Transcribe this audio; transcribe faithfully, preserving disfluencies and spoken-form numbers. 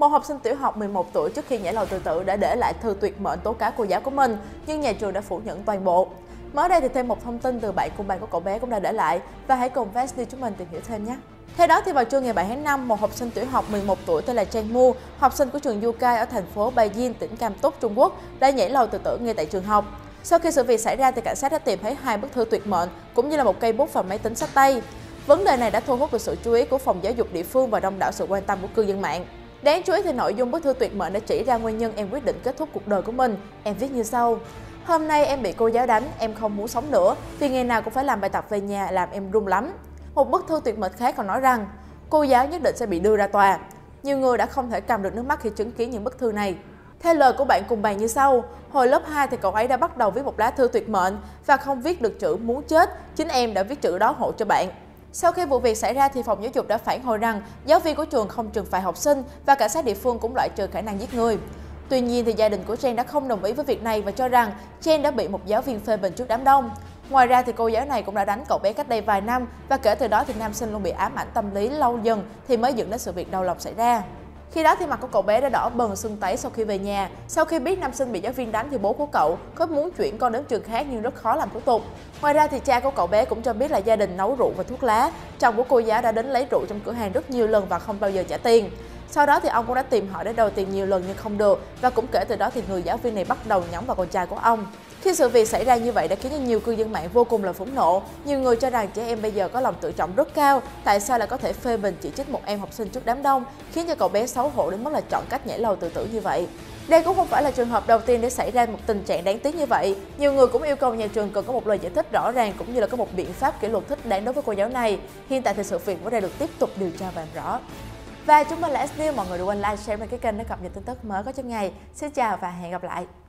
Một học sinh tiểu học mười một tuổi trước khi nhảy lầu tự tử đã để lại thư tuyệt mệnh tố cáo cô giáo của mình, nhưng nhà trường đã phủ nhận toàn bộ. Mới đây thì thêm một thông tin từ bạn cùng bàn của cậu bé cũng đã để lại, và hãy cùng với SNews chúng mình tìm hiểu thêm nhé. Theo đó thì vào trưa ngày bảy tháng năm, một học sinh tiểu học mười một tuổi tên là Chang Mu, học sinh của trường Yukai ở thành phố Bai Yin, tỉnh Cam Túc, Trung Quốc đã nhảy lầu tự tử ngay tại trường học. Sau khi sự việc xảy ra thì cảnh sát đã tìm thấy hai bức thư tuyệt mệnh cũng như là một cây bút và máy tính xách tay. Vấn đề này đã thu hút được sự chú ý của phòng giáo dục địa phương và đông đảo sự quan tâm của cư dân mạng. Đáng chú ý thì nội dung bức thư tuyệt mệnh đã chỉ ra nguyên nhân em quyết định kết thúc cuộc đời của mình. Em viết như sau: hôm nay em bị cô giáo đánh, em không muốn sống nữa vì ngày nào cũng phải làm bài tập về nhà làm em run lắm. Một bức thư tuyệt mệnh khác còn nói rằng cô giáo nhất định sẽ bị đưa ra tòa. Nhiều người đã không thể cầm được nước mắt khi chứng kiến những bức thư này. Theo lời của bạn cùng bàn như sau: hồi lớp hai thì cậu ấy đã bắt đầu viết một lá thư tuyệt mệnh và không viết được chữ muốn chết, chính em đã viết chữ đó hộ cho bạn. Sau khi vụ việc xảy ra thì phòng giáo dục đã phản hồi rằng giáo viên của trường không trừng phạt học sinh và cảnh sát địa phương cũng loại trừ khả năng giết người. Tuy nhiên thì gia đình của Chen đã không đồng ý với việc này và cho rằng Chen đã bị một giáo viên phê bình trước đám đông. Ngoài ra thì cô giáo này cũng đã đánh cậu bé cách đây vài năm và kể từ đó thì nam sinh luôn bị ám ảnh tâm lý lâu dần thì mới dẫn đến sự việc đau lòng xảy ra. Khi đó thì mặt của cậu bé đã đỏ bừng sưng tấy sau khi về nhà. Sau khi biết nam sinh bị giáo viên đánh thì bố của cậu có muốn chuyển con đến trường khác nhưng rất khó làm thủ tục. Ngoài ra thì cha của cậu bé cũng cho biết là gia đình nấu rượu và thuốc lá. Chồng của cô giáo đã đến lấy rượu trong cửa hàng rất nhiều lần và không bao giờ trả tiền. Sau đó thì ông cũng đã tìm họ để đòi tiền nhiều lần nhưng không được, và cũng kể từ đó thì người giáo viên này bắt đầu nhắm vào con trai của ông. Khi sự việc xảy ra như vậy đã khiến cho nhiều cư dân mạng vô cùng là phẫn nộ. Nhiều người cho rằng trẻ em bây giờ có lòng tự trọng rất cao, tại sao lại có thể phê bình chỉ trích một em học sinh trước đám đông, khiến cho cậu bé xấu hổ đến mức là chọn cách nhảy lầu tự tử như vậy. Đây cũng không phải là trường hợp đầu tiên để xảy ra một tình trạng đáng tiếc như vậy. Nhiều người cũng yêu cầu nhà trường cần có một lời giải thích rõ ràng cũng như là có một biện pháp kỷ luật thích đáng đối với cô giáo này. Hiện tại thì sự việc vẫn đang được tiếp tục điều tra và làm rõ. Và chúng mình là SNews, mọi người đừng quên like, share và cái kênh để cập nhật tin tức mới có trong ngày. Xin chào và hẹn gặp lại.